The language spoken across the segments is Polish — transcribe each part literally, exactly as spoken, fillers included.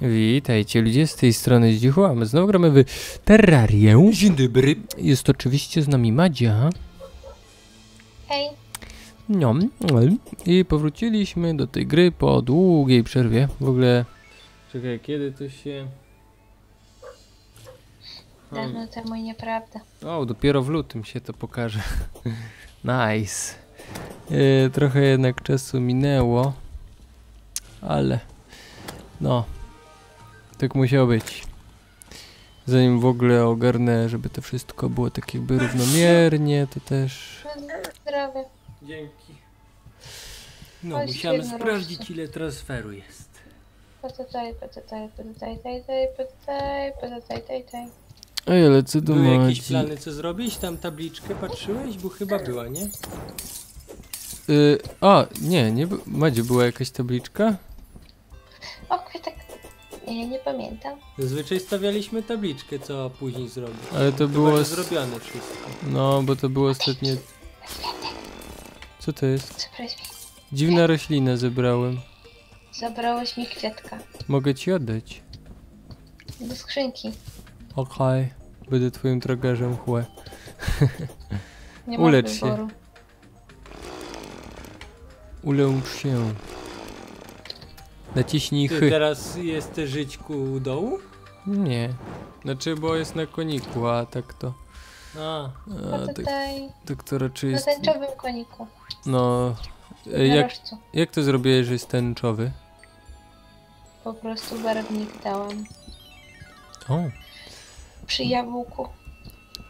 Witajcie ludzie, z tej strony Zdzichu, a my znowu gramy w Terrarię. Dzień dobry. Jest oczywiście z nami Madzia. Hej. No, i powróciliśmy do tej gry po długiej przerwie. W ogóle, czekaj, kiedy to się... Dawno temu i nieprawda. O, dopiero w lutym się to pokaże. Nice. Yy, trochę jednak czasu minęło, ale no, tak musiało być. Zanim w ogóle ogarnę, żeby to wszystko było tak jakby równomiernie, to też... Zdrowie. Dzięki. No, musimy sprawdzić, ile transferu jest. Potataj, potataj, potataj, potataj, potataj, potataj, potataj. Ej, ale co do Były jakieś plany, co zrobić? Tam tabliczkę patrzyłeś? Bo chyba była, nie? Yy, a, nie, nie Madzie, była jakaś tabliczka? O, tak. Nie, nie pamiętam. Zazwyczaj stawialiśmy tabliczkę, co później zrobić. Ale to, to było... zrobione wszystko. No, bo to było ostatnie... Co to jest? Dziwna roślina zebrałem. Zabrałeś mi kwiatka. Mogę ci oddać. Do skrzynki. Okej, okay. Będę twoim tragarzem, chłe. Ulecz się. Ulecz się. Naciśnij Ty chy. Teraz jesteś żyćku u dołu? Nie. Znaczy, bo jest na koniku, a tak to... A, a no tak, tutaj... tak to raczej jest... Na tęczowym koniku. No... Jak, jak to zrobiłeś, że jest tęczowy? Po prostu barwnik dałam. O. Przy jabłku.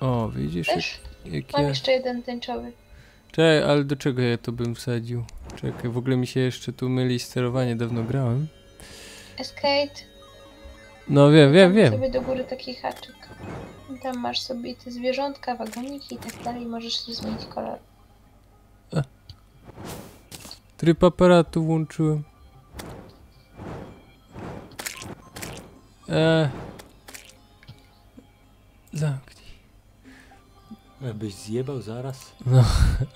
O, widzisz? Wiesz? Jak mam ja... jeszcze jeden tęczowy. Czekaj, ale do czego ja to bym wsadził? Czekaj, w ogóle mi się jeszcze tu myli sterowanie, dawno grałem. Escape. No wiem, wiem, wiem. Sobie do góry taki haczyk. Tam masz sobie te zwierzątka, wagoniki i tak dalej, możesz tu zmienić kolor. A. Tryb aparatu włączyłem. Eee. Zamknij. Byś zjebał zaraz. No,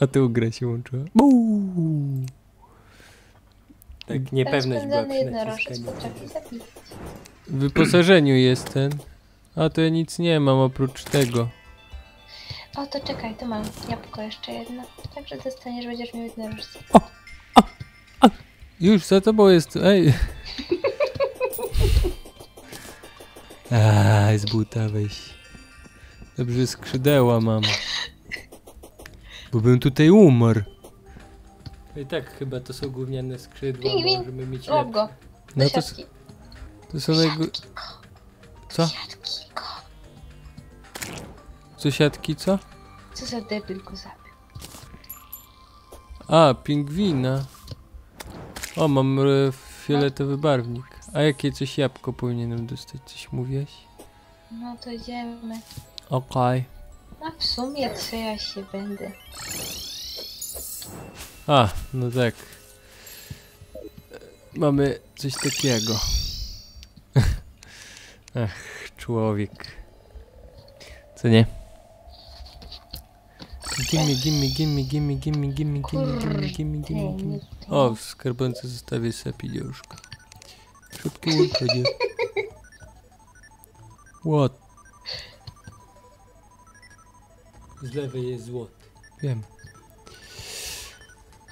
a ty grę się łączyła. Buuu. Tak, niepewność była przy naciskaniu. W wyposażeniu jest ten. A to ja nic nie mam oprócz tego. O, to czekaj, to mam jabłko jeszcze jedno. Także dostaniesz, będziesz miał jednorożce. O, o, o. Już za tobą jest, ej. Aaa, z buta weź. Dobrze, skrzydeła mam. Bo bym tutaj umarł. I tak chyba to są gówniane skrzydła, bo możemy mieć lepsze. Go. No to, to są najgó... Co? Sąsiadki co? Co za debil go zabił? A, pingwina. O, mam e, fioletowy barwnik. A jakie coś jabłko powinienem dostać? Coś mówiłeś? No to idziemy. Okej. Okay. A w sumie co ja się będę? A, no tak. Mamy coś takiego. Ach, człowiek. Co nie? Gimme, gimme, gimme, gimme, gimme, gimme, gimme, gimme, gimme, gimme, gimme. O, w skarbonce zostawię sobie pieniążka. Szybko uchodzi. What? Z lewej jest złoty. Wiem.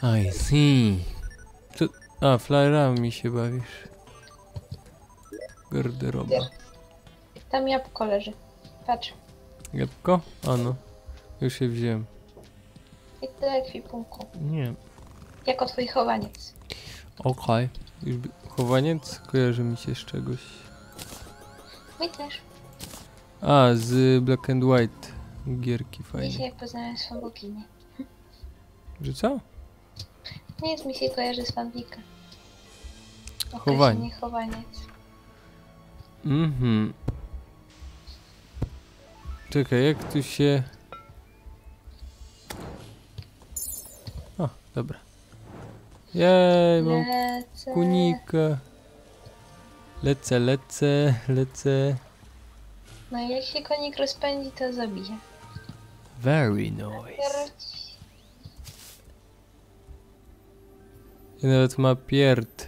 I see. Co? A, flyerami się bawisz. Garderoba. Tam jabłko leży. Patrz. Jabłko? Ano. Już je wziąłem. I tyle ekwipunku. Nie. Jako twój chowaniec. Okej. Okay. Chowaniec kojarzy mi się z czegoś. Mi też. A, z Black and White gierki fajnie. Dzisiaj poznałem swą boginię. Że co? Nie, jest mi się kojarzy z fanbika. Chowanie. Chowaniec. Mhm. Czekaj, jak tu się... Dobra. Jej, mam lecę. Kunika. Lecę, lecę, lecę. No i jak się konik rozpędzi, to zabije. Very nice. I nawet ma pierd.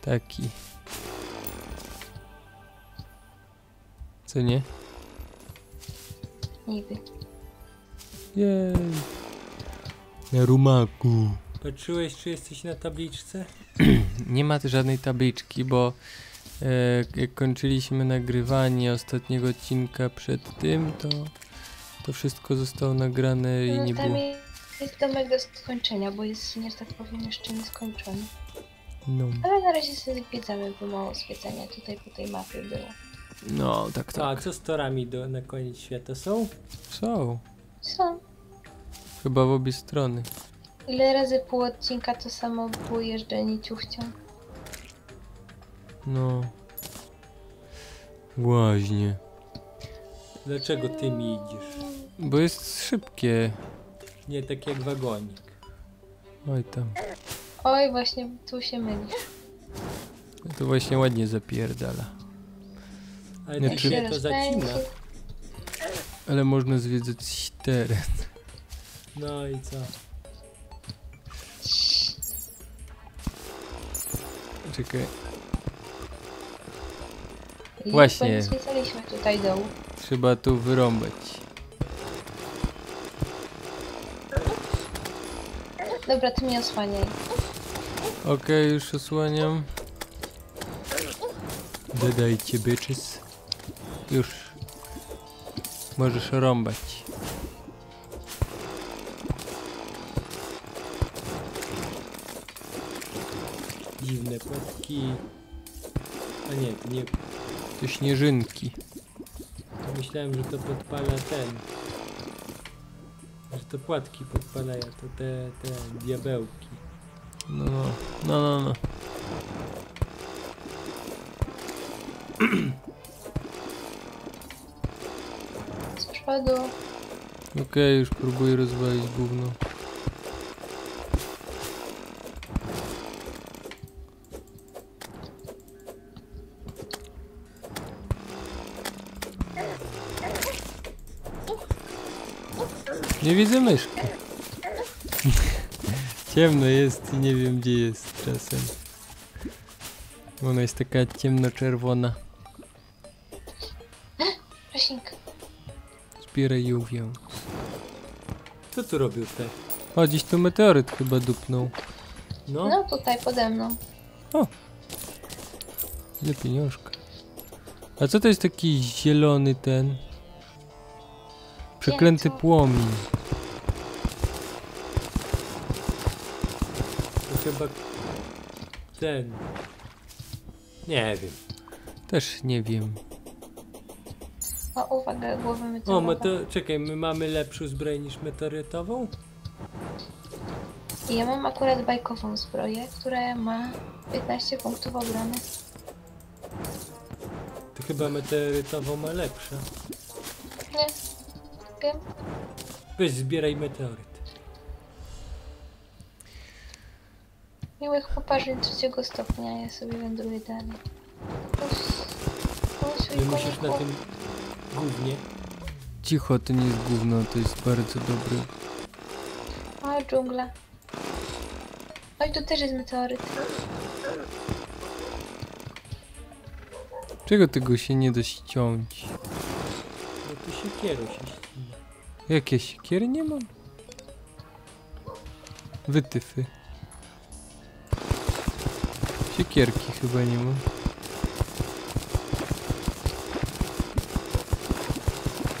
Taki. Co nie? Niby. Jej. Na rumaku. Patrzyłeś, czy jesteś na tabliczce? Nie ma żadnej tabliczki, bo e, jak kończyliśmy nagrywanie ostatniego odcinka przed tym, to, to wszystko zostało nagrane i no, nie tam było. Jest domek do skończenia, bo jest, nie tak powiem, jeszcze nieskończony. No. Ale na razie sobie zwiedzamy, bo mało zwiedzania tutaj po tej mapie było. No, tak, tak. A co z torami do, na koniec świata są? Są. Są. Chyba w obie strony. Ile razy pół odcinka to samo było jeżdżenie ciuchcią? No. Właśnie. Dlaczego ty mi idziesz? Bo jest szybkie. Nie tak jak wagonik. Oj tam. Oj, właśnie tu się mylisz. To właśnie ładnie zapierdala. Ale nie, czy... się to zacina. Ale można zwiedzać teren. No i co? Czekaj. I właśnie. Tutaj dołu. Trzeba tu wyrąbać. Dobra, ty mnie osłaniaj. Okej, okay, już osłaniam. Dodajcie bitches. Już. Możesz rąbać. Dziwne płatki. A nie, nie. To śnieżynki. Myślałem, że to podpala ten. Że to płatki podpalają, to te, te diabełki. No, no, no, no, no. Spadło. Okej, okay, już próbuję rozwalić gówno. Nie widzę myszki. Ciemno jest i nie wiem gdzie jest czasem. Ona jest taka ciemno-czerwona. Roślinka. Zbieraj ją. Co tu robił te? O, dziś tu meteoryt chyba dupnął. No, no tutaj pode mną. O. Ile pieniążka. A co to jest taki zielony ten? Przeklęty płomień. To chyba... ten... nie wiem. Też nie wiem. O, uwaga, głowę meteorytową. O, to, czekaj, my mamy lepszą zbroję niż meteorytową? Ja mam akurat bajkową zbroję, która ma piętnaście punktów obrony. To chyba meteorytową ma lepsza. Nie. Weź zbieraj meteoryt. Miłych poparzeń trzeciego stopnia, ja sobie wędruję dalej. Nie musisz na tym gównie. Cicho, to nie jest gówno, to jest bardzo dobre. O, dżungla. Oj, tu też jest meteoryt. Czego tego się nie da ściąć? No tu siekierą się ściąć. Jakie siekiery nie mam? Wytyfy. Siekierki chyba nie mam.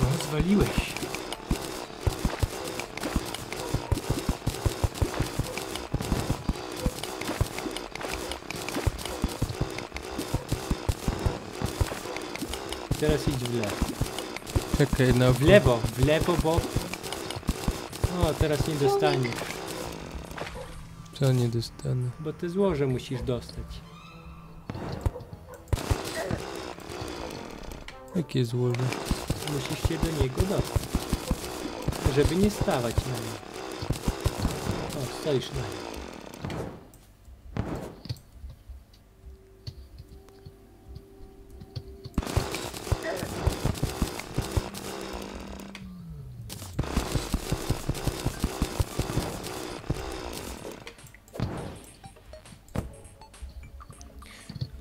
No, zwaliłeś. Teraz idź w lewo. Czekaj, no w lewo, w lewo, bo... o, teraz nie dostaniesz. Co nie dostanę? Bo ty złoże musisz dostać. Jakie złoże? Musisz się do niego dostać. Żeby nie stawać na nim. O, stoisz na nim.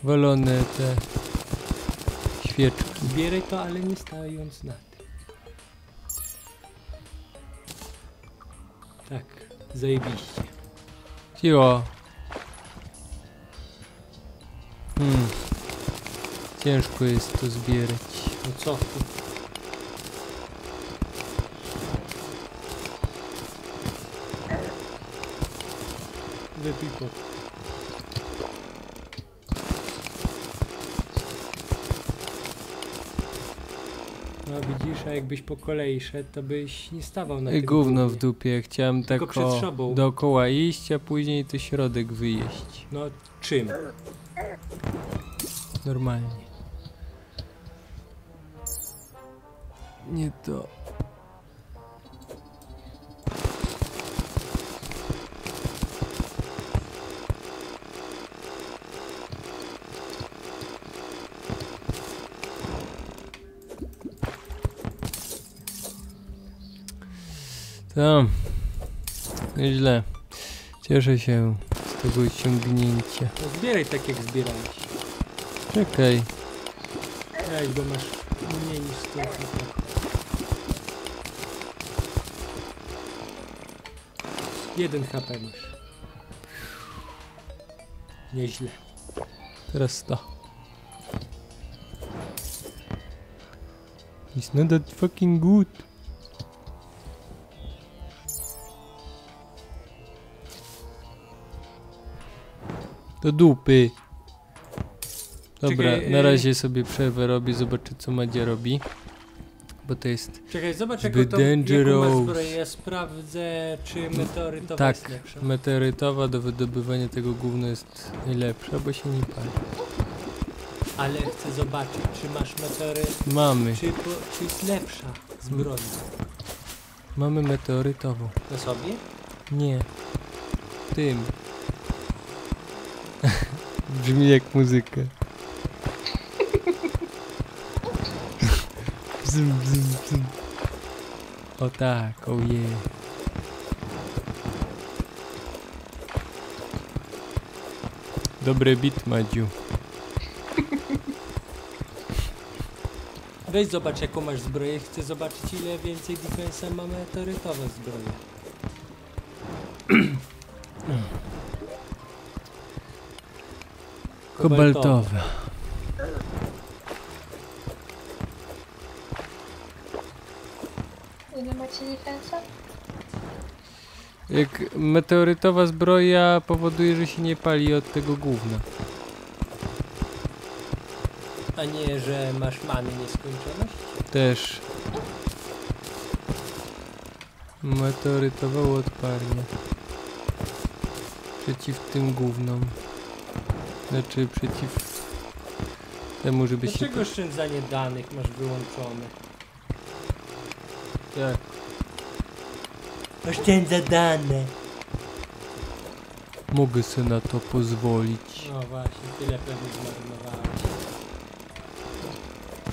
Walone te świeczki. Zbieraj to, ale nie stając na tym. Tak, zajebiście. Ciło. Hmm. Ciężko jest to zbierać. No co tu? Wypij to. No widzisz, a jakbyś po kolei szedł, to byś nie stawał na tym gówno w dupie, chciałem tylko tak o, dookoła iść, a później to środek wyjeść. No czym? Normalnie. Nie to... No, nieźle. Cieszę się z tego ciągnięcia. No zbieraj tak jak zbierałeś. Czekaj. Ej, bo masz mniej niż sto. Jeden H P masz. Nieźle. Teraz sto. It's not that fucking good. Do dupy. Dobra, czekaj, na razie sobie przerwę robię, zobaczę co Madzia robi. Bo to jest... Czekaj, zobacz jak to jest. Ja sprawdzę, czy meteorytowa tak, jest lepsza. Tak, meteorytowa do wydobywania tego gówna jest najlepsza, bo się nie pali. Ale chcę zobaczyć, czy masz meteoryt... Mamy. Czy, bo, czy jest lepsza zbroja? Mamy meteorytową. Na sobie? Nie. Tym. Brzmi jak muzyka. Bzum, bzum, bzum. O tak, ojej. Oh yeah. Dobry bit, Madziu. Weź zobacz jaką masz zbroję. Chcę zobaczyć ile więcej defensa mamy terytowe zbroje. Kobaltowe. Ile macie defensa? Jak meteorytowa zbroja powoduje, że się nie pali od tego gówna. A nie, że masz many nieskończoność? Też. Meteorytowa odparnia. Przeciw tym gównom. Znaczy przeciw temu, żeby się... Dlaczego oszczędzanie danych masz wyłączone? Tak. Oszczędza dane. Mogę sobie na to pozwolić. No właśnie, tyle pewnie zmarnowałeś.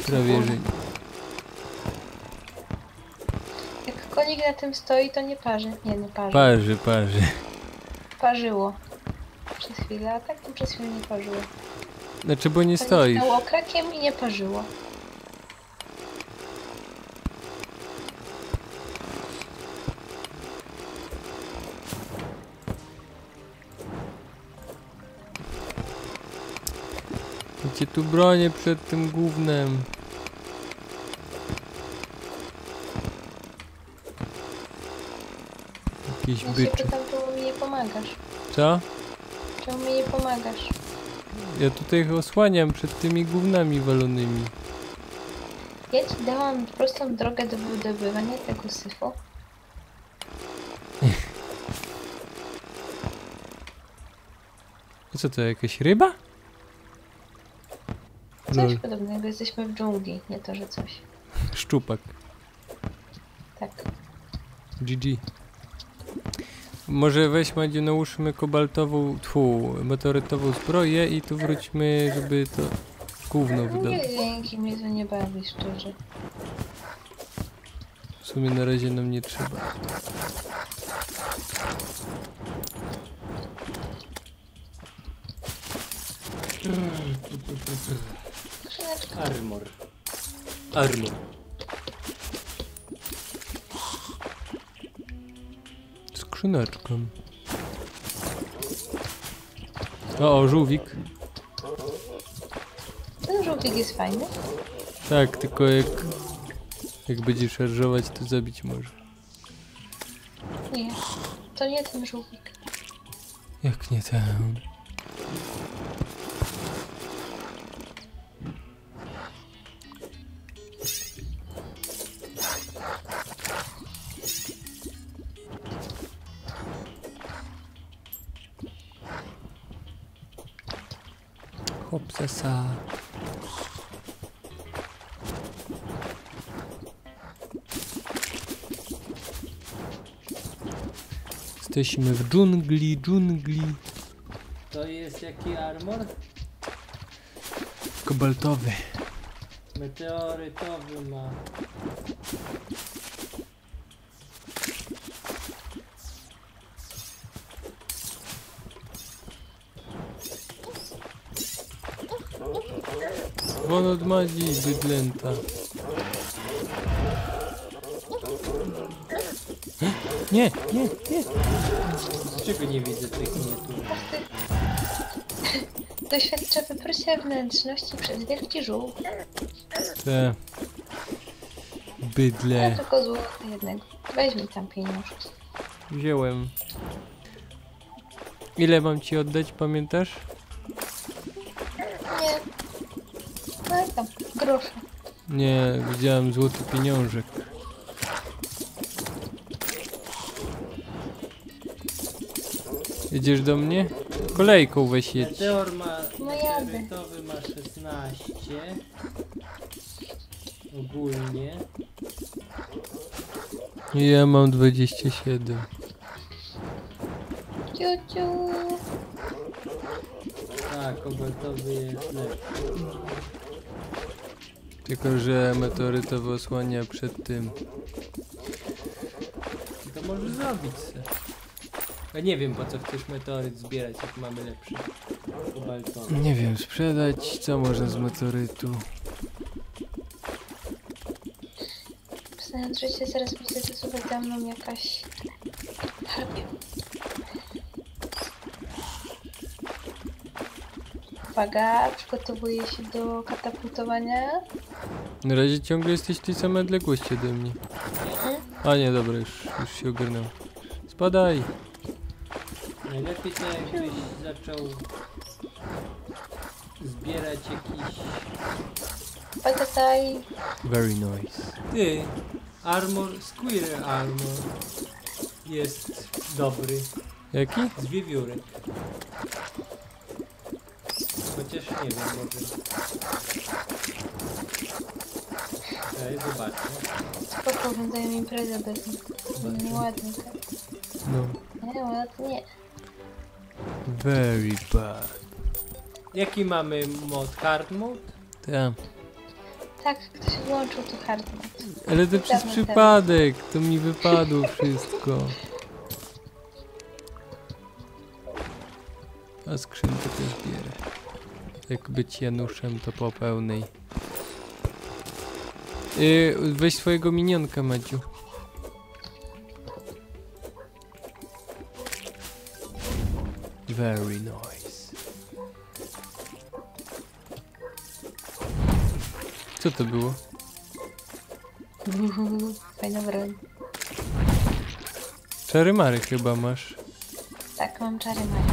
Prawie, że... Jak konik na tym stoi, to nie parzy. Nie, nie parzy. Parzy, parzy. Parzyło. Przez chwilę, a tak to przez chwilę nie parzyło. Znaczy, bo nie stoi. Stało okrakiem i nie parzyło. Ja cię tu bronię przed tym gównem. Jakiś ja byczek. Ja się pytam, czemu mi nie pomagasz. Co? Czemu mi nie pomagasz? Ja tutaj ich osłaniam przed tymi gównami walonymi. Ja ci dałam prostą drogę do wydobywania tego syfu. Co to, jakaś ryba? Coś no. Podobnego, jesteśmy w dżungli, nie to, że coś. Szczupak. Tak. G G. Może weź Madziu, nałóżmy kobaltową, tfu, meteorytową zbroję i tu wróćmy, żeby to gówno wydało. Nie, dzięki, mnie to nie bawi, szczerze. W sumie na razie nam nie trzeba. Armor. Armor. Skrzyneczkę. O, o, żółwik. Ten żółwik jest fajny. Tak, tylko jak... Jak będzie szarżować, to zabić może. Nie, to nie ten żółwik. Jak nie ten? Hopsasa. Jesteśmy w dżungli, dżungli. To jest jaki armor? Kobaltowy. Meteorytowy ma. Won od magii, bydlęta. Nie, nie, nie. Czego nie widzę tych miniatur? Doświadcza wyprucia wnętrzności przez wielki żółw. Te... Bydle. Ja tylko złota jednego. Weź mi tam pieniążki. Wziąłem. Ile mam ci oddać, pamiętasz? Nie. No i tam, grosza. Nie, widziałem złoty pieniążek. Jedziesz do mnie? Kolejką weź jedź. Meteor ma... No jadę. Meteorytowy ma szesnaście. Ogólnie. Ja mam dwadzieścia siedem. Ciu, ciu. Tak, kobaltowy jest lepszy. Tylko, że meteorytowy osłania przed tym. To może zrobić se. Ja nie wiem, po co chcesz meteoryt zbierać, jak mamy lepszy kobaltowy. Nie wiem, sprzedać, co można z meteorytu. Znaczy się, zaraz będzie zasuwać za mną jakaś... Harpia. Uwaga, przygotowuję się do katapultowania. Na razie ciągle jesteś w tej samej odległości ode mnie. Mhm. A nie, dobra, już, już się ogarnął. Spadaj! Najlepiej to jakbyś zaczął zbierać jakiś... Patataj. Very nice. Ty, armor, squirrel armor jest dobry. Jaki? Z wiewiórek. Chociaż nie wiem, może... Daj, zobaczmy. Spoko, wydaje mi imprezę bez nich. Nieładnie tak. No. Nieładnie. Very bad. Jaki mamy mod? Hard mode? Tak. Tak, ktoś włączył tu hard mode. Ale to przez przypadek, to mi wypadło wszystko. A skrzynkę też bierę. Jak być Januszem, to po pełnej. Yy, weź swojego minionka, Madziu. Very nice. Co to było? Fajna broń. Czary-mary chyba masz. Tak, mam czary-mary.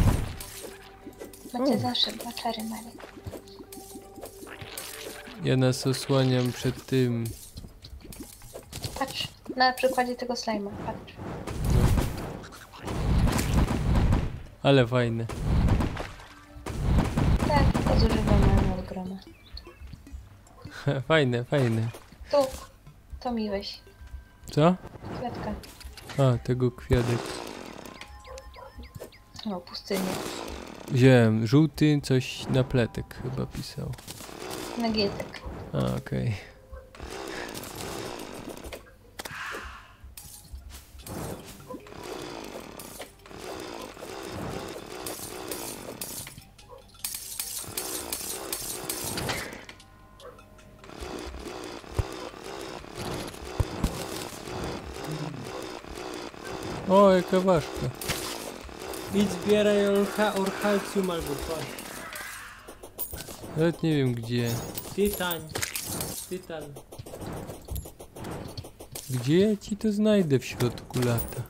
Macie mm. zawsze dwa czary-mary. Ja nas osłaniam przed tym. Patrz, na przykładzie tego slajma, patrz. Ale fajne. Tak, to zużywamy od groma. Fajne, fajne. Tu, to mi weź. Co? Kwiatka. A, tego kwiatek. No, pustynię. Wziąłem żółty, coś na pletek chyba pisał. Na gietek. A, okej. Okay. O, jaka ważka. Idź zbieraj orcha, orchalcium albo coś. Nawet nie wiem gdzie. Tytan. Tytan. Gdzie ja ci to znajdę w środku lata?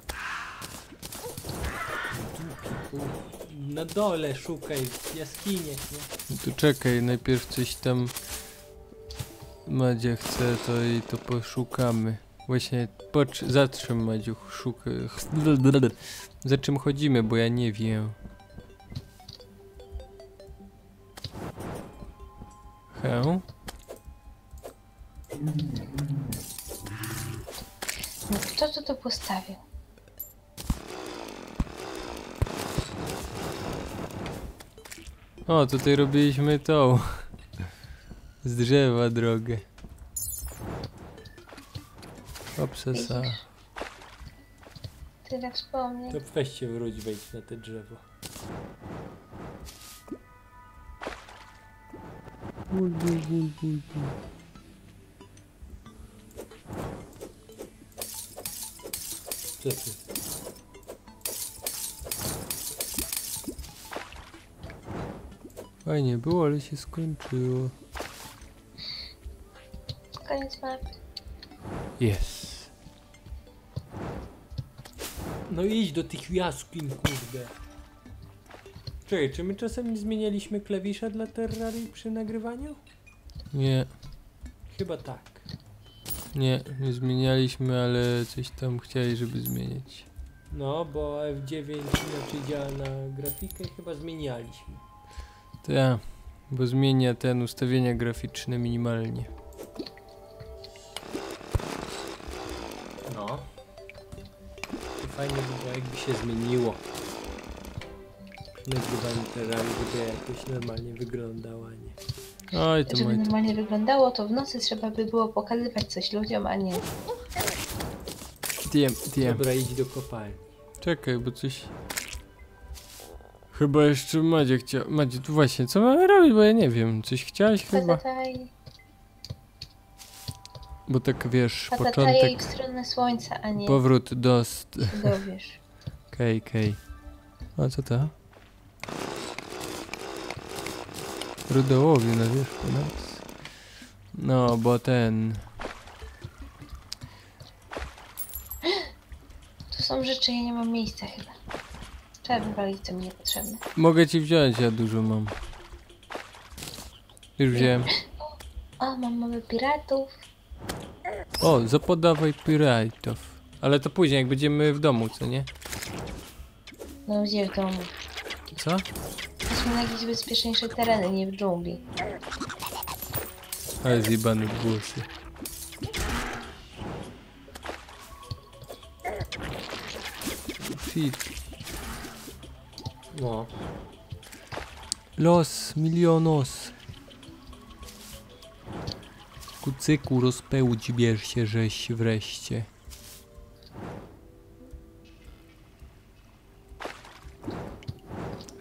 Na dole szukaj, w jaskiniach, nie? Tu czekaj, najpierw coś tam Madzia chce, to i to poszukamy. Właśnie, zatrzym Madziu, szukaj. Za czym chodzimy, bo ja nie wiem. He? Kto tu to postawił? O, tutaj robiliśmy tą z drzewa drogę. Obsesa. Tyle wspomnień. To weź się wróć, wejdź na te drzewo. Bój, bój, bój, bój, bój. Fajnie było, ale się skończyło. Koniec mapy. Yes. No idź do tych jaskiń, kurde. Czekaj, czy my czasem nie zmienialiśmy klawisza dla Terrarii przy nagrywaniu? Nie. Chyba tak. Nie, nie zmienialiśmy, ale coś tam chcieli, żeby zmienić. No, bo F dziewięć inaczej działa na grafikę i chyba zmienialiśmy. Tak, bo zmienia ten ustawienia graficzne minimalnie. No. To fajnie by było, jakby się zmieniło. Nagrywanie Terrarii, żeby jakoś normalnie wyglądało, a nie. Oj, to żeby normalnie to wyglądało, to w nocy trzeba by było pokazywać coś ludziom, a nie... Diem, diem. Dobra, idź do kopalni. Czekaj, bo coś... Chyba jeszcze Madzia chciała... Madzia, tu właśnie, co mamy robić, bo ja nie wiem. Coś chciałaś chyba? Bo tak, wiesz, początek... w stronę słońca, a nie... Powrót do... Dowiesz. Okej, okej. A co to? Rudołowie na wierzchu nas. No, bo ten... Tu są rzeczy, ja nie mam miejsca chyba. Trzeba wywalić, co mi niepotrzebne. Mogę ci wziąć, ja dużo mam. Już wziąłem. O, mam mamy piratów. O, zapodawaj piratów. Ale to później, jak będziemy w domu, co nie? No, gdzie w domu? Co? Na jakieś bezpieczniejsze tereny, nie w dżungli. Ale zjebany głosy. Fit. No. Los milionos. Kucyku, rozpełdź, bierz się, żeś wreszcie.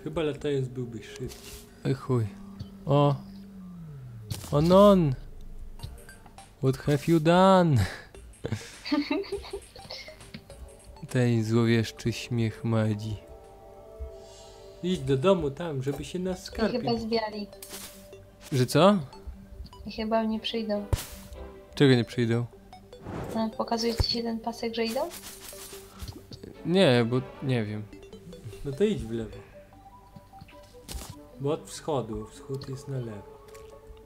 Chyba latając byłbyś szybciej. Ej chuj. O. Onon. What have you done? Ten złowieszczy śmiech Madzi. Idź do domu tam, żeby się nas skarpił. Chyba zbiali. Że co? I chyba nie przyjdą. Czego nie przyjdą? No, pokazuje ci się ten pasek, że idą? Nie, bo nie wiem. No to idź w lewo. Bo od wschodu, wschód jest na lewo.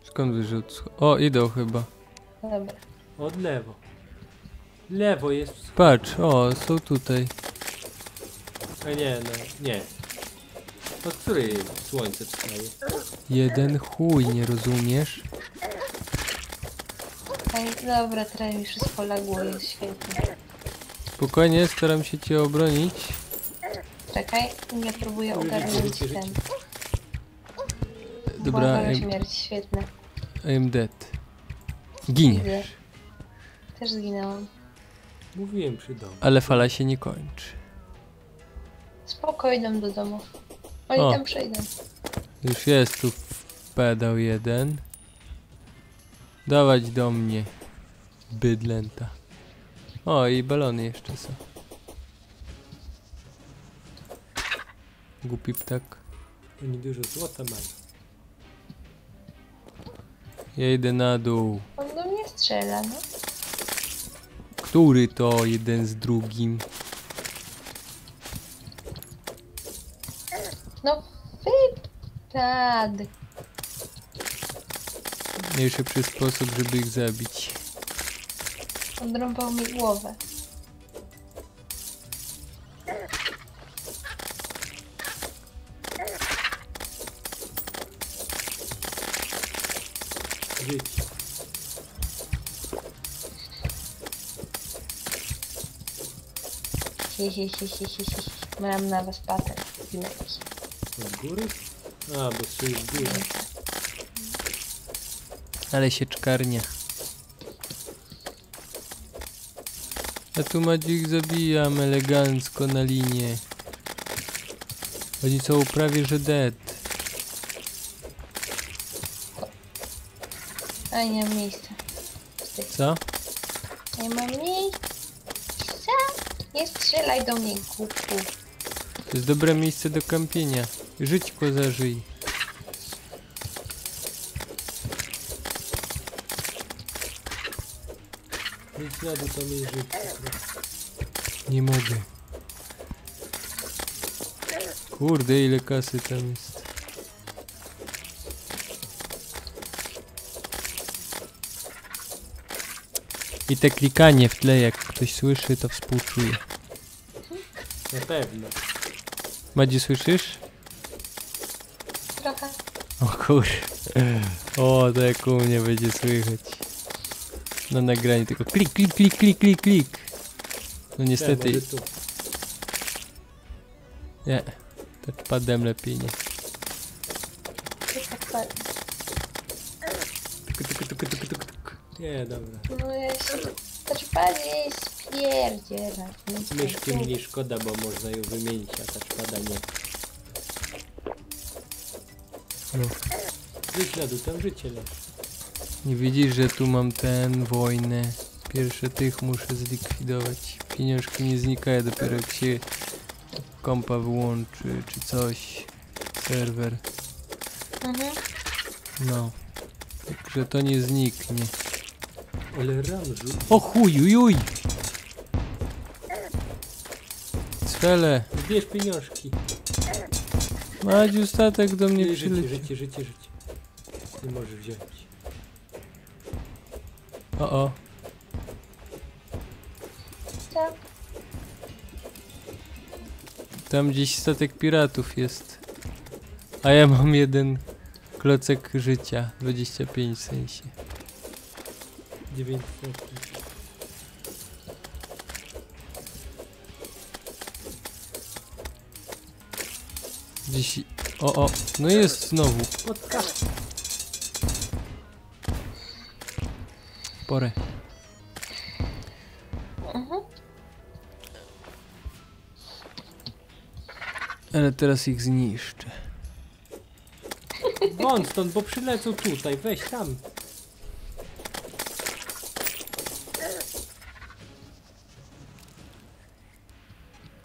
Skąd wiesz, od wschodu? O, idą chyba. Dobra. Od lewo. Lewo jest wschód. Patrz, o, są tutaj. A nie, no, nie. Od której słońce wstaje? Jeden chuj, nie rozumiesz? Dobra, teraz mi wszystko lagło, jest świetnie. Spokojnie, staram się cię obronić. Czekaj, ja próbuję ogarnąć ten. Dobra, I'm... śmierć, świetne. I'm dead. Giniesz. Też zginęłam. Mówiłem przy domu. Ale fala się nie kończy. Spokojnie do domu. Oni o. tam przejdą. Już jest tu pedał jeden. Dawać do mnie. Bydlęta. O, i balony jeszcze są. Głupi ptak. Oni dużo złota mają. Ja idę na dół. On do mnie strzela, no. Który to jeden z drugim? No wypad. Najszybszy sposób, żeby ich zabić. Odrąbał mi głowę. He, he, he, he, he, he. Mam na was patent. Z góry? A, bo się jest góra. Ale się czkarnia. A tu Madzik zabijam elegancko na linie. Oni są prawie że dead. A nie mam miejsca. Co? Nie mam miejsca. Nie strzelaj do mnie, głupku. To jest dobre miejsce do kampienia. Żyćko zażyj. Nic na dół tam jest żyćko. Nie mogę. Kurde, ile kasy tam jest. I te klikanie w tle, jak ktoś słyszy, to współczuje. Na pewno. Madzi, słyszysz? Trochę. O kur... O, to jak u mnie będzie słychać. Na nagraniu tylko klik, klik, klik, klik, klik, klik. No niestety... Nie, nie. Touchpadem lepiej nie. Nie, dobra. No ja się touchpadzie spierdzielać. Myszki mnie szkoda, bo można ją wymienić, a touchpada nie. No. Wyjdź na dół, tam życie leży. Nie widzisz, że tu mam ten wojnę. Pierwsze tych muszę zlikwidować. Pieniążki nie znikają dopiero jak się kompa wyłączy, czy coś. Serwer. Mhm. No. Także to nie zniknie. Ale ranżu. O chuj, ujuj! Cfele! Bierz pieniążki. Madziu, statek do mnie przyleci. Życie, życie, życie, życie. Nie możesz wziąć. O, o. Co? Tam gdzieś statek piratów jest. A ja mam jeden klocek życia. dwadzieścia pięć w sensie. dziewięć. Dziś... O, o, no jest znowu. Porę. Ale teraz ich zniszczę. Won stąd, bo przylecą tutaj, weź tam.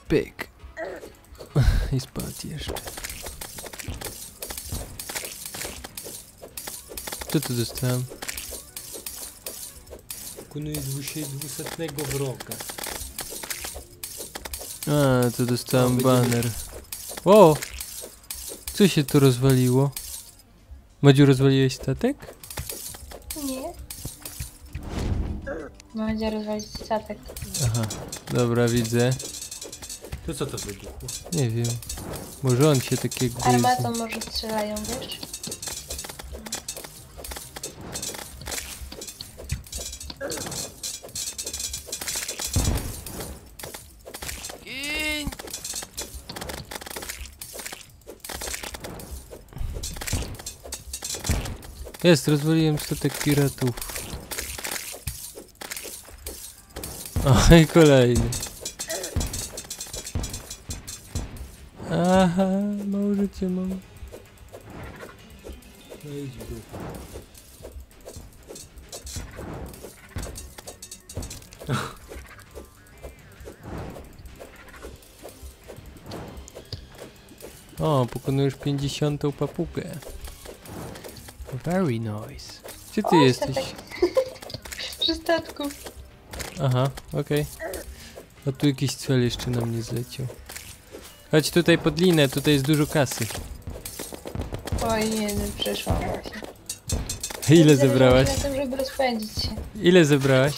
Pyk. I spadł jeszcze. Co tu dostałem? Konuje dwusetnego wroga. A, to dostałem baner. O! Co się tu rozwaliło? Madziu, rozwaliłeś statek? Nie. Madzia rozwalić statek. Aha, dobra, widzę. To co to wybuchło? Nie wiem. Może on się takiego. Armatą może strzelają, wiesz? Gin! Jest, rozwaliłem statek piratów. O, i kolejny. Aha, mało życie mam. No idź był. O, pokonujesz pięćdziesiątą papugę. Very nice. Gdzie ty o, jesteś? Przy statku. Aha, okej. Okay. A tu jakiś cel jeszcze na mnie zleciał. Chodź tutaj pod linę, tutaj jest dużo kasy. Oj, nie, przeszłam właśnie. Ile zebrałaś? Na tym, żeby rozpędzić się. Ile zebrałaś?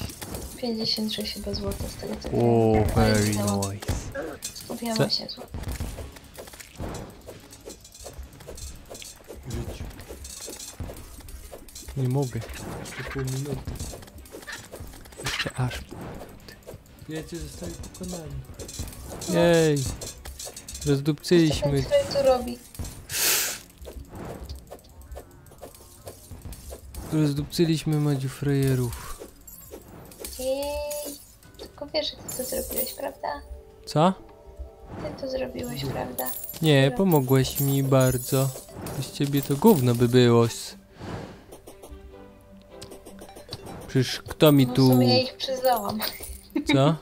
pięćdziesiąt sześć chyba złota z tego co wiem. Ooo, very nice. osiem zł. Nie mogę. Jeszcze pół minuty. Jeszcze aż pół minuty. Ja cię zostali pokonani. No. Jej. Rozdupcyliśmy. Co to robi? Rozdupcyliśmy Madziu frejerów. Jej. Tylko wiesz, że ty to zrobiłeś, prawda? Co? Ty to zrobiłeś, prawda? Nie, pomogłeś mi bardzo. Z ciebie to gówno by było. Przecież kto mi tu... No w sumie ja ich przyzwałam. Co?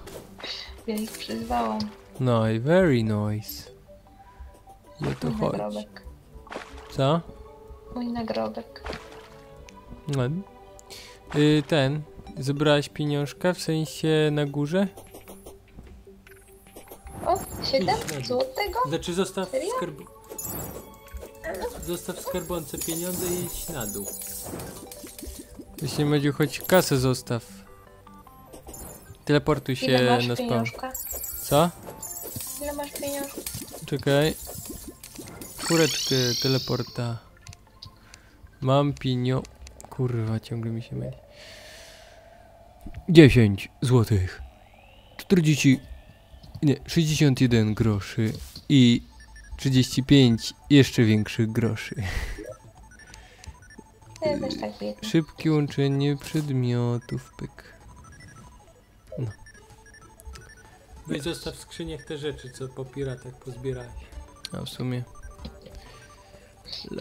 Ja ich przyzwałam. No i very nice. Ja to chodzi. Nagrobek. Co? Mój nagrobek. No. Yy, ten. Zebrałaś pieniążka, w sensie na górze? O, siedem złotego? Znaczy zostaw w skarb... Zostaw w skarbonce pieniądze i idź na dół. Jeśli będzie choć kasę zostaw. Teleportuj się Ile masz na spawn. Pieniążka? Co? Ile masz pieniążka? Czekaj. Kureczkę teleporta. Mam pienio... Kurwa, ciągle mi się myli. dziesięć złotych. czterdzieści... Nie, sześćdziesiąt jeden groszy. I trzydzieści pięć jeszcze większych groszy. Szybkie łączenie przedmiotów, pyk. No. Weź zostaw w skrzyniach te rzeczy, co po piratach pozbierałeś. A w sumie.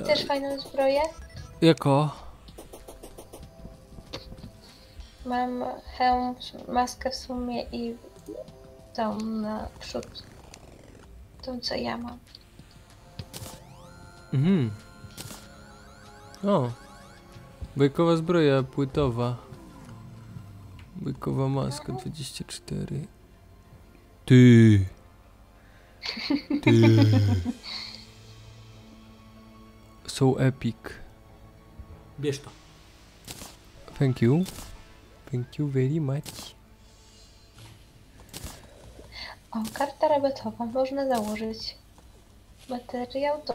Chcesz fajną zbroję? Jako? Mam hełm, maskę w sumie i tą na przód. Tą co ja mam. Mhm. O. Bajkowa zbroja płytowa. Bajkowa maska dwadzieścia cztery. Ty. Ty. So epic. Bierz to. Thank you. Thank you very much. O, karta rabatowa. Można założyć. Materiał to...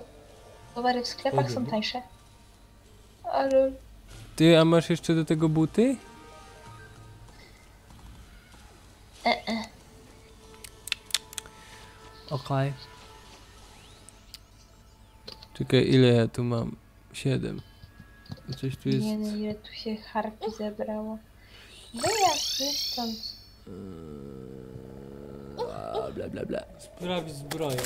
Towary w sklepach Dobry. są tańsze. Ale... Ty, a masz jeszcze do tego buty? E, e. Okej. Czekaj, ile ja tu mam? siedem. Coś tu jest... Nie, no, ile tu się harpi zebrało. Wyjazd, nie stąd. Eee, bla, bla, bla. Sprawi zbroję.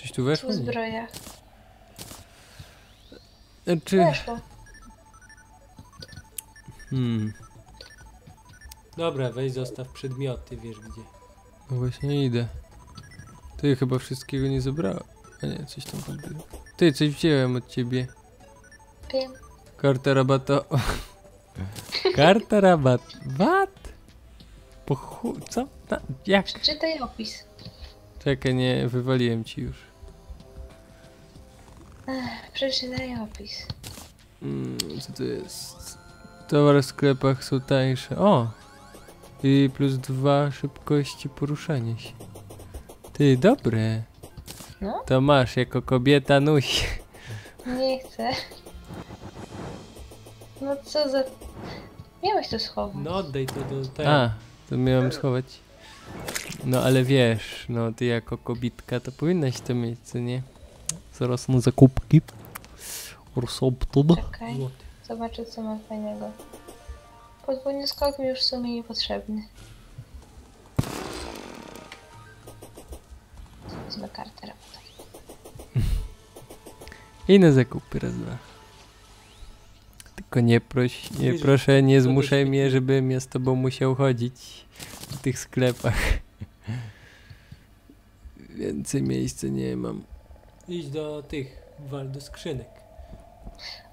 Coś tu weszło? Tu zbroja. Znaczy... Weszło. Hmm. Dobra, weź zostaw przedmioty, wiesz gdzie. No właśnie idę. Ty chyba wszystkiego nie zabrałem. A nie, coś tam podbiło. Ty, coś wziąłem od ciebie. Wiem. Karta rabato... Karta rabat... What? Po chu... Co? Na... Jak? Przeczytaj opis. Czekaj, nie, wywaliłem ci już. Ech, przeczytaj opis. Mm, co to jest? Towary w sklepach są tańsze. O! I plus dwa szybkości poruszania się. Ty, dobre. No? To masz jako kobieta nuś. Nie chcę. No co za... Miałeś to schować. No oddaj to do tego. A, to miałem schować. No ale wiesz, no ty jako kobitka to powinnaś to mieć, co nie? Zaraz na zakupki. Czekaj, zobaczę co mam fajnego. Podwójny skok mi już w sumie niepotrzebny. Wezmę kartę rabatową. I na zakupy raz, dwa. Tylko nie proś, nie proszę, nie zmuszaj mnie, żebym ja z tobą musiał chodzić w tych sklepach. Więcej miejsca nie mam. Idź do tych, wal do skrzynek.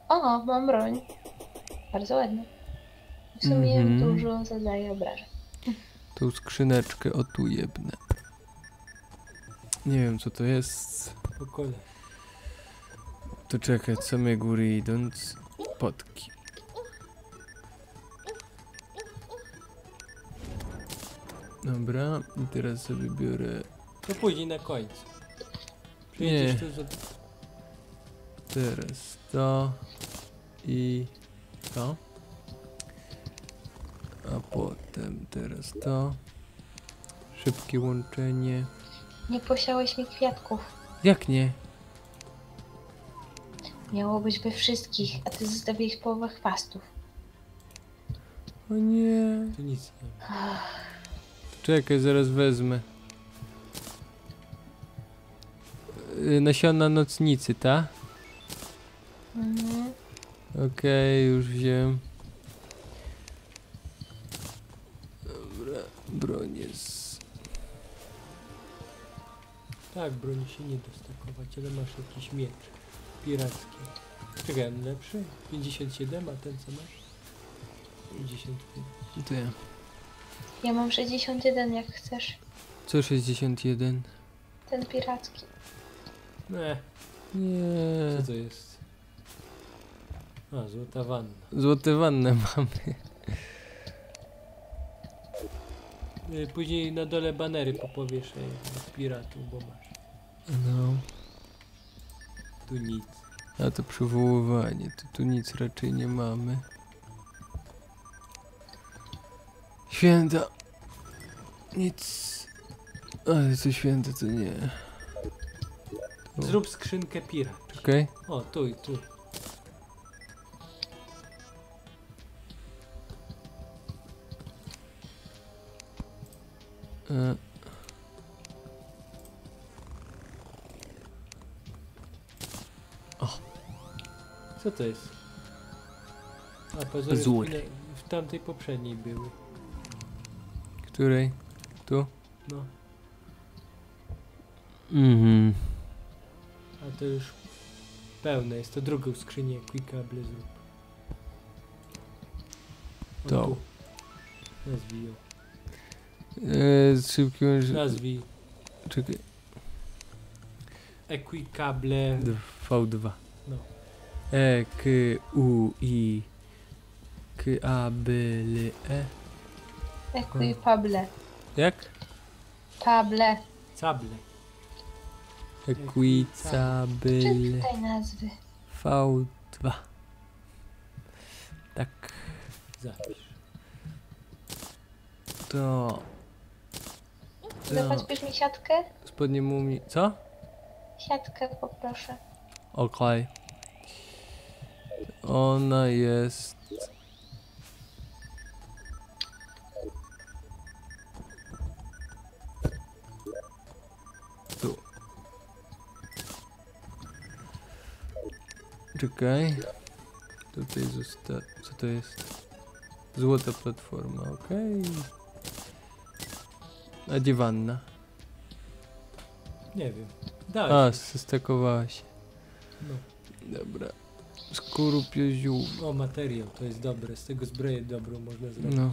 O, mam broń. Bardzo ładna. W sumie mm -hmm. dużo zadaje obrażeń. Tą skrzyneczkę o tu jebnę. Nie wiem co to jest. Po kole. To czekaj, od samej góry idąc. Potki. Dobra, i teraz sobie biorę... To później na końcu. Przyjedziesz tu za... Teraz to... I... to. A potem teraz to. Szybkie łączenie. Nie posiałeś mi kwiatków. Jak nie? Miało być we wszystkich, a ty zostawiłeś połowę chwastów. O nie... To nic nie ma. Czekaj, zaraz wezmę. Yy, nasiona nocnicy, ta? Mhm. Okej, okay, już wziąłem. Dobra, broń jest. Tak, broń się nie dostakować, ale masz jakiś miecz piracki. Czekaj, lepszy? pięćdziesiąt siedem, a ten co masz? pięćdziesiąt pięć. To ja. Ja mam sześćdziesiąt jeden, jak chcesz. Co sześćdziesiąt jeden? Ten piracki. Nie. Nie. Co to jest? A, złota wanna. Złote wannę mamy. Później na dole banery popowieszę piratów, bo masz. No. Tu nic. A to przywoływanie, to tu nic raczej nie mamy. Święta. Nic. Ale co święte to nie. Tu. Zrób skrzynkę pirat. Okej. Okay. O, tu i tu. E. O. Co to jest? A pozory w, w tamtej poprzedniej były. Której? Tu? No. Mhm. A to już pełne jest, to drugą skrzynię Quickable zrób. To. Nazwij ją. Eee, z szybkim... Nazwij. Czekaj. Equicable... V dwa. No. E, K, U, I, K, A, B, L, E. Equipable. Jak? Table. Cable. Equicable. Czytaj nazwy. V dwa. Tak. Zapisz. To... Zapatrz mi siatkę? Spodnie mumii. Co? Siatkę poproszę. Okej. Okay. Ona jest... Czekaj, tutaj zosta... co to jest? Złota platforma, okej. Okay. A dziewanna? Nie wiem. Dałeś. A, zestakowała się. No. Dobra. Skorupio ziół. O, materiał, to jest dobre, z tego zbroję dobrą można zrobić. No.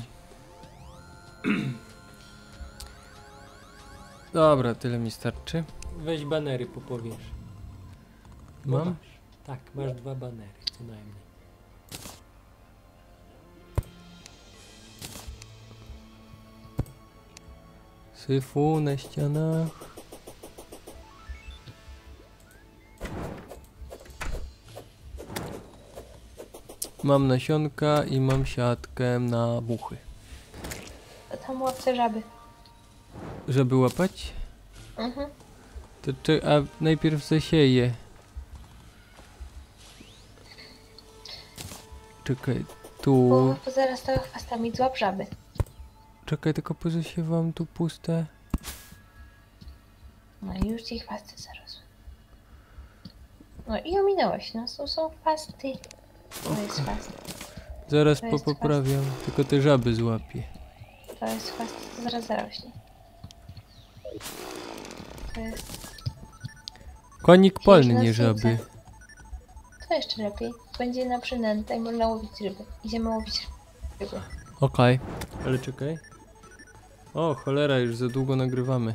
Dobra, tyle mi starczy. Weź banery popowiesz. Mam? Tak, masz dwa banery, co najmniej. Syfu na ścianach. Mam nasionka i mam siatkę na muchy. A tam łapce żaby. Żeby łapać? Mhm. To, a najpierw zasieję. Czekaj, tu... Bo zaraz to chwastami złap żaby. Czekaj, tylko pozasiewam tu puste. No i już ci chwasty zarosły. No i ominąłeś, no są, są chwasty. To okay. Jest chwast. Zaraz to popoprawiam, jest tylko te żaby złapię. To jest chwast, to zaraz zarośnie. Konik polny nie żaby. To jeszcze lepiej. Będzie na przynętę i można łowić ryby. Idziemy łowić ryby. Okej. Okay. Ale czekaj. O, cholera, już za długo nagrywamy.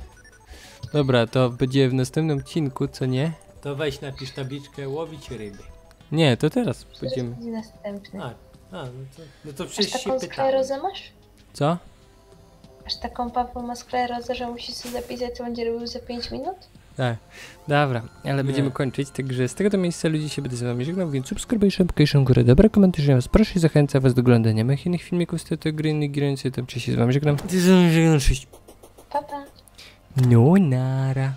Dobra, to będzie w następnym odcinku, co nie? To weź napisz tabliczkę łowić ryby. Nie, to teraz będziemy. Będzie następny. A, a, no to, no to przecież aż taką się sklerozę masz? Co? Aż taką Paweł ma sklerozę, że musisz sobie zapisać, co będzie robił za pięć minut? Tak, dobra, ale będziemy nie. kończyć, także z tego to miejsca ludzi się będę z wami żegnał, więc subskrybujcie, pokajcie górę, dobre komentarze, was proszę i zachęcam was do oglądania moich innych filmików z tej gry, innych gier, tam czy się z wami żegnam. Ty z wami żegnam, cześć. Pa, pa. No, nara.